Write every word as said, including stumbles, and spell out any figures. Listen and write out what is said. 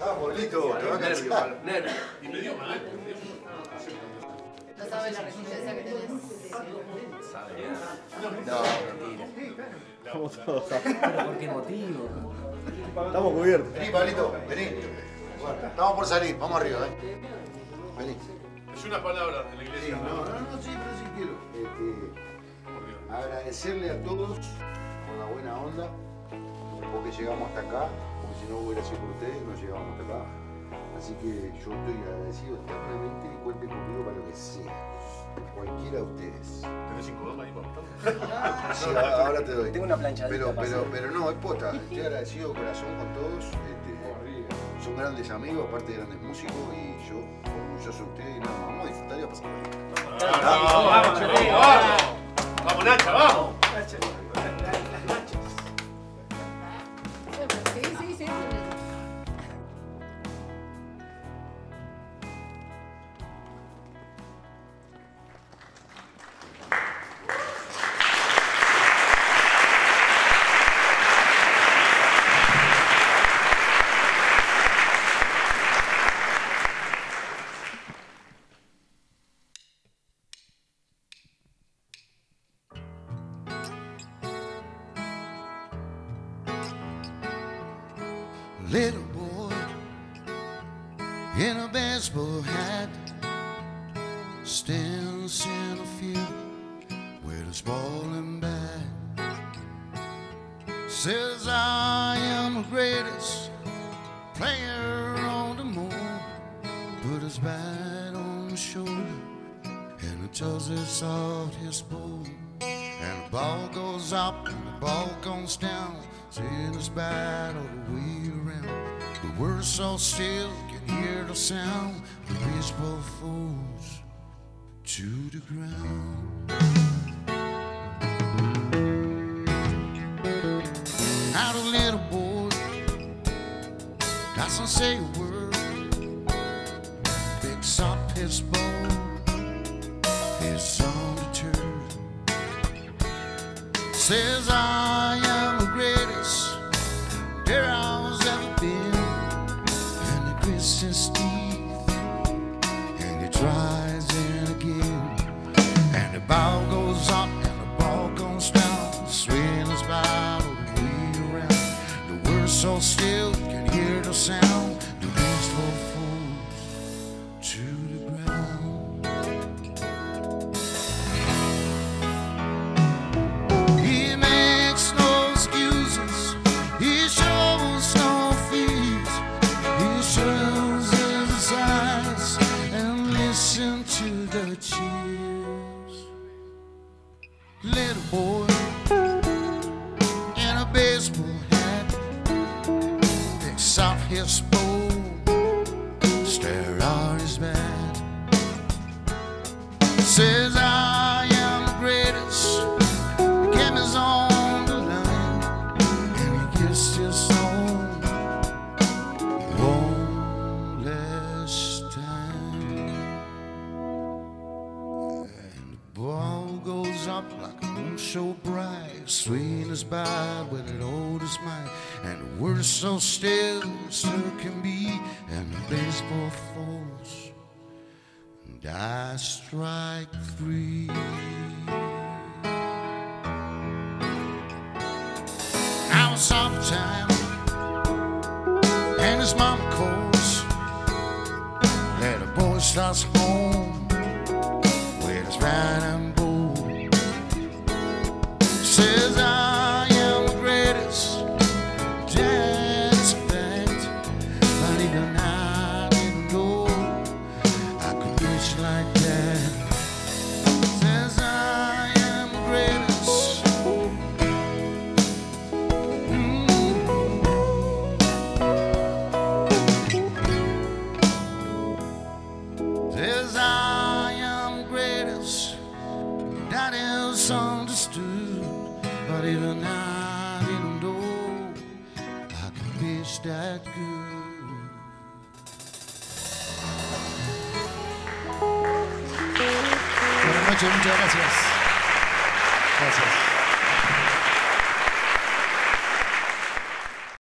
Ah, bolito, te va a caer igual. Nervio. Y me dio mal. No sabes la resistencia que tenés. No, mentira. Estamos todos. ¿Por qué motivo? Estamos cubiertos. Vení, Pablito, vení. Estamos por salir, vamos arriba, eh. Vení. Es una palabra de la iglesia. No, no, no, sí, pero sí quiero. Este, agradecerle a todos por la buena onda, porque llegamos hasta acá. Si no hubiera sido por ustedes, no llegábamos hasta acá. Así que yo estoy agradecido eternamente y cuenten conmigo para lo que sea. Cualquiera de ustedes. ¿Tenés cinco dólares ahí para sí, ahora te doy. Tengo una planchadita. Pero, pero, pero no, es posta. Estoy agradecido de corazón con todos. Este, son grandes amigos, aparte de grandes músicos. Y yo, orgulloso de ustedes, y nada, vamos a disfrutar y a pasar bien. ¡Vamos, Nacha! ¡Vamos! ¡Vamos, Nacha! ¡Vamos! Little boy in a baseball hat stands center field with his ball and bat. Says I am the greatest player on the moon. Put his bat on his shoulder and it tells us out his ball. And the ball goes up and the ball goes down. Seeing his bat all the way around. But we're so still, can hear the sound. The baseball falls to the ground. Out a little boy doesn't say a word. Picks up his ball. He's on the turf. Says I am here I was ever been, and he grits his teeth, and he tries it again, and the ball goes up and the ball goes down, swing his bat all the way around, the world's so still you can hear the sound, the baseball falls to the ground. He makes no excuses. He shows cheers. Little boy in a baseball hat picks up his ball, stares at his bat. Says I am the greatest. The game is on the line, and he gets his own one last time. Ball goes up like a moon so bright, swinging his bat with it all his might, and we're so still, still can be, and the baseball falls, and I strike three. Now it's summertime, and his mom calls, that the boy starts home. It's right and bold. Says I am the greatest. That's a fact. But even I didn't know I could reach like that. Says I am the greatest. Mm-hmm. Says I. That is understood, but even I didn't know I could miss that good. Buenas noches, muchas gracias. Gracias.